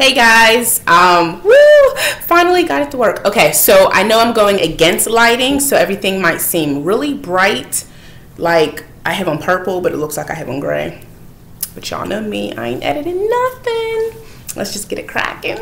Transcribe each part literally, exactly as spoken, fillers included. Hey guys, um, woo, finally got it to work. Okay, so I know I'm going against lighting, so everything might seem really bright, like I have on purple, but it looks like I have on gray. But y'all know me, I ain't editing nothing. Let's just get it cracking.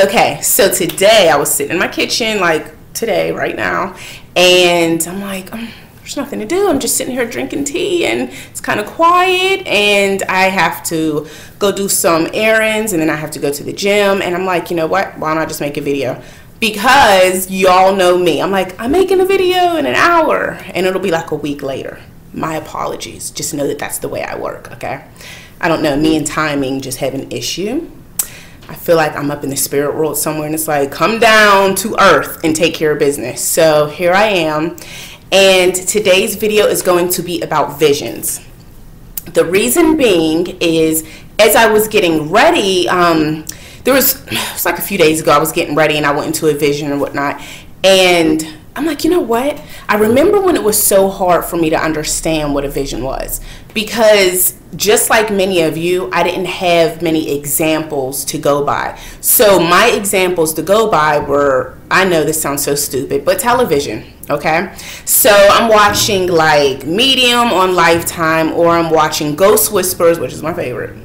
Okay, so today I was sitting in my kitchen, like today, right now, and I'm like, um, there's nothing to do. I'm just sitting here drinking tea and it's kind of quiet, and I have to go do some errands and then I have to go to the gym, and I'm like, you know what, why not just make a video? Because y'all know me, I'm like, I'm making a video in an hour and it'll be like a week later. My apologies, just know that that's the way I work, okay? I don't know, me and timing just have an issue. I feel like I'm up in the spirit world somewhere and it's like, come down to earth and take care of business. So here I am. And today's video is going to be about visions. The reason being is, as I was getting ready, um, there was, it was like a few days ago, I was getting ready and I went into a vision and whatnot, and I'm like, you know what? I remember when it was so hard for me to understand what a vision was, because just like many of you, I didn't have many examples to go by. So my examples to go by were, I know this sounds so stupid, but television, okay? So I'm watching like Medium on Lifetime, or I'm watching Ghost Whisperers, which is my favorite.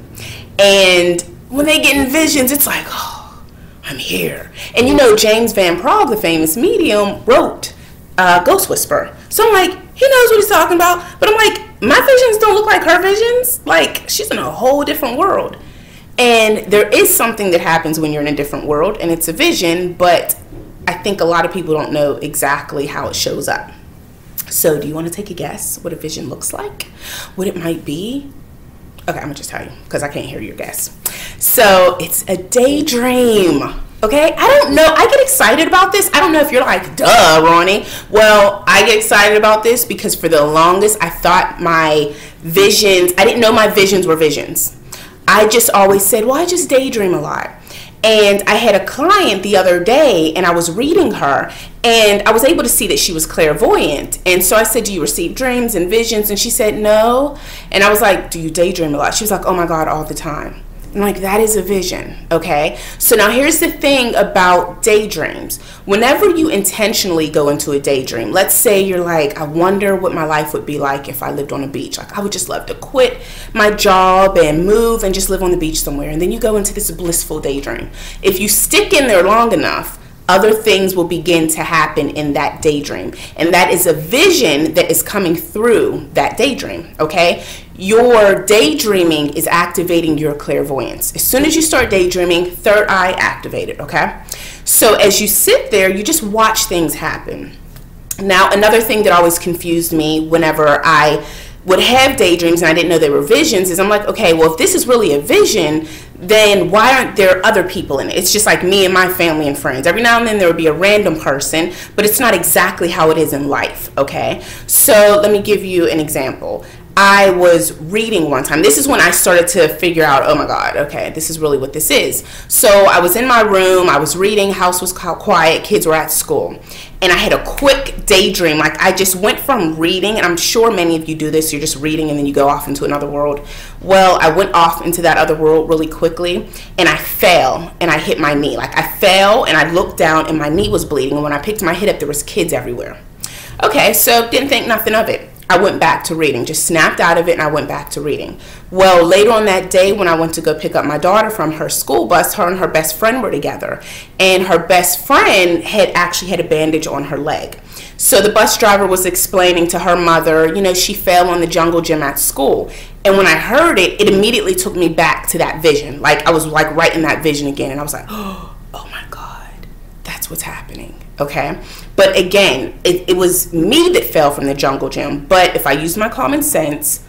And when they get in visions, it's like, oh, I'm here. And you know, James Van Praagh, the famous medium, wrote uh, Ghost Whisperer. So I'm like, he knows what he's talking about. But I'm like, my visions don't look like her visions. Like, she's in a whole different world. And there is something that happens when you're in a different world, and it's a vision, but I think a lot of people don't know exactly how it shows up. So do you want to take a guess what a vision looks like? What it might be? Okay, I'm gonna just tell you, because I can't hear your guess. So it's a daydream, okay? I don't know, I get excited about this. I don't know if you're like, duh, Ronnie. Well, I get excited about this because for the longest, I thought my visions, I didn't know my visions were visions. I just always said, well, I just daydream a lot. And I had a client the other day, and I was reading her, and I was able to see that she was clairvoyant. And so I said, do you receive dreams and visions? And she said, no. And I was like, do you daydream a lot? She was like, oh my God, all the time. I'm like, that is a vision, okay? So now here's the thing about daydreams. Whenever you intentionally go into a daydream, let's say you're like, I wonder what my life would be like if I lived on a beach. Like, I would just love to quit my job and move and just live on the beach somewhere. And then you go into this blissful daydream. If you stick in there long enough, other things will begin to happen in that daydream. And that is a vision that is coming through that daydream, okay? Your daydreaming is activating your clairvoyance. As soon as you start daydreaming, third eye activated, okay? So as you sit there, you just watch things happen. Now, another thing that always confused me whenever I would have daydreams and I didn't know they were visions is I'm like, okay, well, if this is really a vision, then why aren't there other people in it? It's just like me and my family and friends. Every now and then there would be a random person, but it's not exactly how it is in life, okay? So let me give you an example. I was reading one time. This is when I started to figure out, oh my God, okay, this is really what this is. So I was in my room, I was reading, house was quiet, kids were at school. And I had a quick daydream. Like, I just went from reading, and I'm sure many of you do this, you're just reading and then you go off into another world. Well, I went off into that other world really quickly, and I fell and I hit my knee. Like, I fell and I looked down and my knee was bleeding, and when I picked my head up, there was kids everywhere. Okay, so didn't think nothing of it. I went back to reading, just snapped out of it, and I went back to reading. Well, later on that day when I went to go pick up my daughter from her school bus, her and her best friend were together, and her best friend had actually had a bandage on her leg. So the bus driver was explaining to her mother, you know, she fell on the jungle gym at school. And when I heard it, it immediately took me back to that vision. Like, I was like right in that vision again, and I was like, oh my God, that's what's happening. Okay, but again, it, it was me that fell from the jungle gym. But if I used my common sense,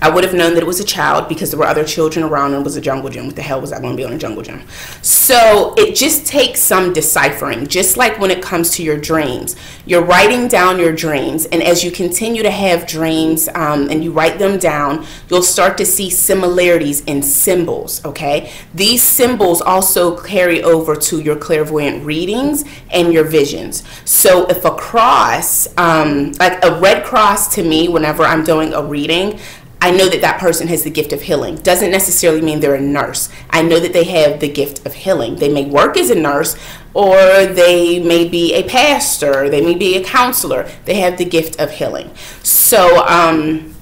I would have known that it was a child, because there were other children around and it was a jungle gym. What the hell was I going to be on a jungle gym? So it just takes some deciphering, just like when it comes to your dreams. You're writing down your dreams, and as you continue to have dreams um, and you write them down, you'll start to see similarities in symbols, okay? These symbols also carry over to your clairvoyant readings and your visions. So if a cross, um, like a red cross to me, whenever I'm doing a reading, I know that that person has the gift of healing. Doesn't necessarily mean they're a nurse. I know that they have the gift of healing. They may work as a nurse, or they may be a pastor, they may be a counselor. They have the gift of healing. So um,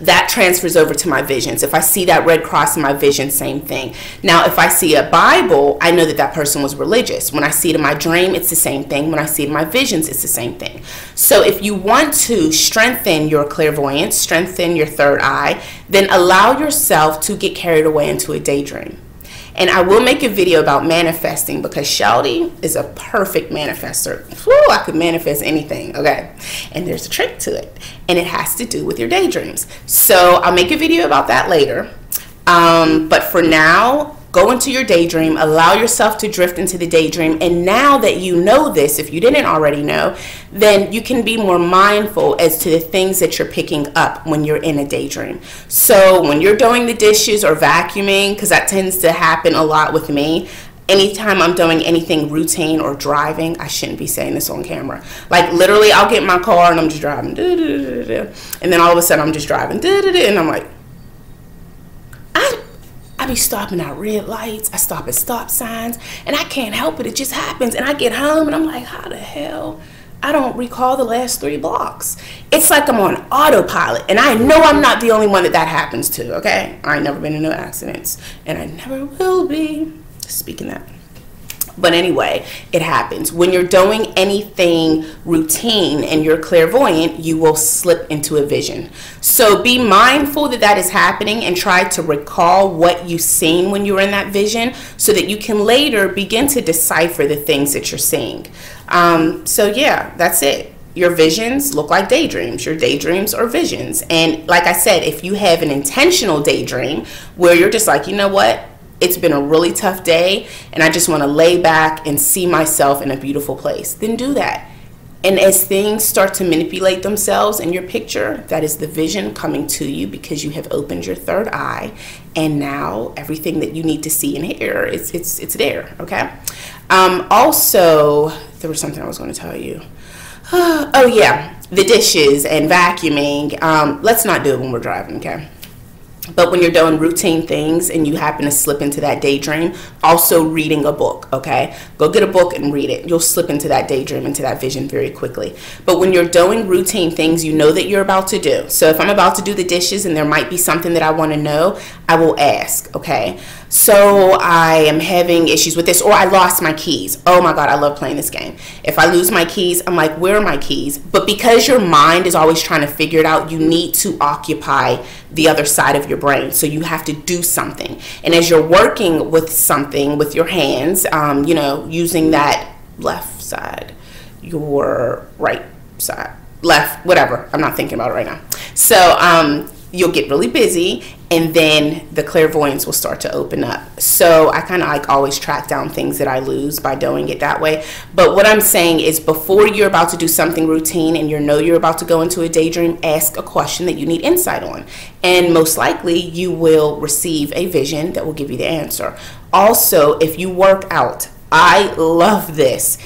that transfers over to my visions. If I see that red cross in my vision, same thing. Now, if I see a Bible, I know that that person was religious. When I see it in my dream, it's the same thing. When I see it in my visions, it's the same thing. So if you want to strengthen your clairvoyance, strengthen your third eye, then allow yourself to get carried away into a daydream. And I will make a video about manifesting, because Sheldy is a perfect manifester. Whew, I could manifest anything, okay? And there's a trick to it, and it has to do with your daydreams. So I'll make a video about that later. Um, but for now, go into your daydream, allow yourself to drift into the daydream. And now that you know this, if you didn't already know, then you can be more mindful as to the things that you're picking up when you're in a daydream. So when you're doing the dishes or vacuuming, because that tends to happen a lot with me, anytime I'm doing anything routine or driving, I shouldn't be saying this on camera. Like literally, I'll get in my car and I'm just driving. And then all of a sudden I'm just driving. And I'm like, I be stopping at red lights, I stop at stop signs, and I can't help it, it just happens. And I get home and I'm like, how the hell? I don't recall the last three blocks. It's like I'm on autopilot, and I know I'm not the only one that that happens to, okay? I ain't never been in no accidents, and I never will be, speaking that. But anyway, it happens. When you're doing anything routine and you're clairvoyant, you will slip into a vision. So be mindful that that is happening, and try to recall what you've seen when you were in that vision, so that you can later begin to decipher the things that you're seeing. Um, so yeah, that's it. Your visions look like daydreams. Your daydreams are visions. And like I said, if you have an intentional daydream where you're just like, you know what? It's been a really tough day, and I just want to lay back and see myself in a beautiful place, then do that. And as things start to manipulate themselves in your picture, that is the vision coming to you, because you have opened your third eye, and now everything that you need to see and hear, it's, it's, it's there, okay? Um, also, there was something I was going to tell you. Oh yeah, the dishes and vacuuming. Um, let's not do it when we're driving, okay? But when you're doing routine things and you happen to slip into that daydream, also reading a book, okay? Go get a book and read it. You'll slip into that daydream, into that vision very quickly. But when you're doing routine things you know that you're about to do. So if I'm about to do the dishes and there might be something that I want to know, I will ask, okay? So I am having issues with this, or I lost my keys. Oh my God, I love playing this game. If I lose my keys, I'm like, where are my keys? But because your mind is always trying to figure it out, you need to occupy the other side of your brain. So you have to do something. And as you're working with something with your hands, um, you know, using that left side, your right side, left, whatever. I'm not thinking about it right now. So um, you'll get really busy, and then the clairvoyance will start to open up. So I kind of like always track down things that I lose by doing it that way. But what I'm saying is, before you're about to do something routine and you know you're about to go into a daydream, ask a question that you need insight on. And most likely you will receive a vision that will give you the answer. Also, if you work out, I love this.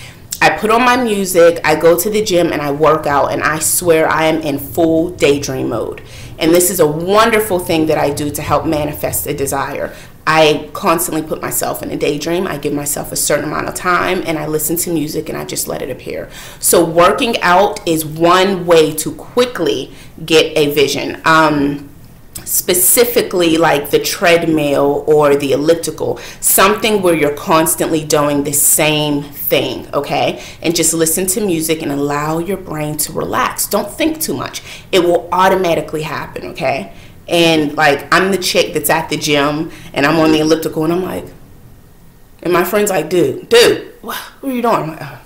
I put on my music, I go to the gym, and I work out, and I swear I am in full daydream mode. And this is a wonderful thing that I do to help manifest a desire. I constantly put myself in a daydream. I give myself a certain amount of time, and I listen to music, and I just let it appear. So working out is one way to quickly get a vision. Um, specifically like the treadmill or the elliptical, something where you're constantly doing the same thing, okay? And just listen to music and allow your brain to relax. Don't think too much. It will automatically happen, okay? And like, I'm the chick that's at the gym and I'm on the elliptical and I'm like, and my friend's like, dude, dude, what are you doing? I'm like, oh.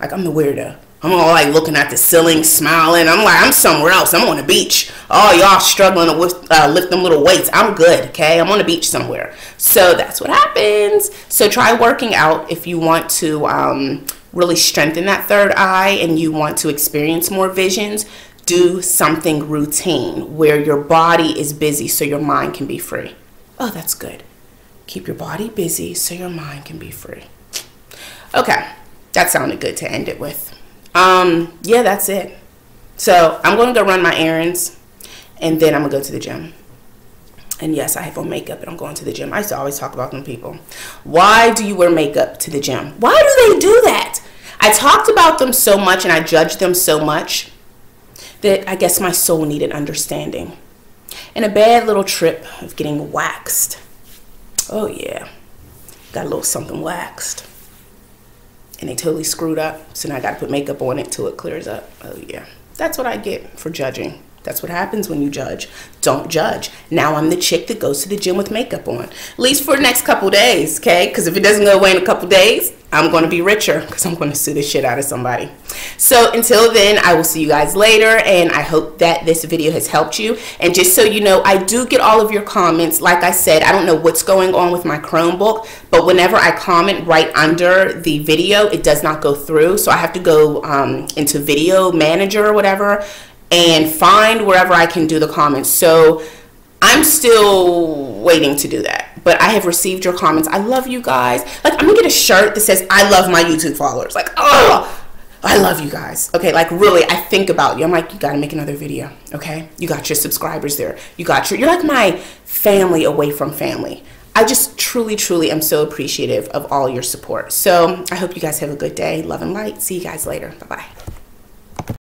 Like, I'm the weirdo. I'm all like looking at the ceiling, smiling. I'm like, I'm somewhere else. I'm on the beach. Oh, y'all struggling to uh, lift them little weights. I'm good, okay? I'm on the beach somewhere. So that's what happens. So try working out if you want to um, really strengthen that third eye and you want to experience more visions. Do something routine where your body is busy so your mind can be free. Oh, that's good. Keep your body busy so your mind can be free. Okay, that sounded good to end it with. Um, yeah, that's it. So I'm going to go run my errands, And then I'm gonna go to the gym. And yes, I have on makeup and I'm going to the gym. I used to always talk about them people. Why do you wear makeup to the gym? Why do they do that? I talked about them so much and I judged them so much that I guess my soul needed understanding. And a bad little trip of getting waxed. Oh yeah, got a little something waxed. And they totally screwed up. So now I gotta put makeup on it till it clears up. Oh yeah, that's what I get for judging. That's what happens when you judge. Don't judge. Now I'm the chick that goes to the gym with makeup on. At least for the next couple days, okay? Because if it doesn't go away in a couple days, I'm going to be richer because I'm going to sue the shit out of somebody. So until then, I will see you guys later. And I hope that this video has helped you. And just so you know, I do get all of your comments. Like I said, I don't know what's going on with my Chromebook, but whenever I comment right under the video, it does not go through. So I have to go um, into Video Manager or whatever and find wherever I can do the comments. So I'm still waiting to do that, but I have received your comments. I love you guys. Like, I'm gonna get a shirt that says I love my YouTube followers. Like, oh, I love you guys. Okay, like really, I think about you. I'm like, you gotta make another video. Okay, you got your subscribers there. You got your, you're like my family away from family. I just truly, truly am so appreciative of all your support. So I hope you guys have a good day. Love and light. See you guys later. Bye-bye.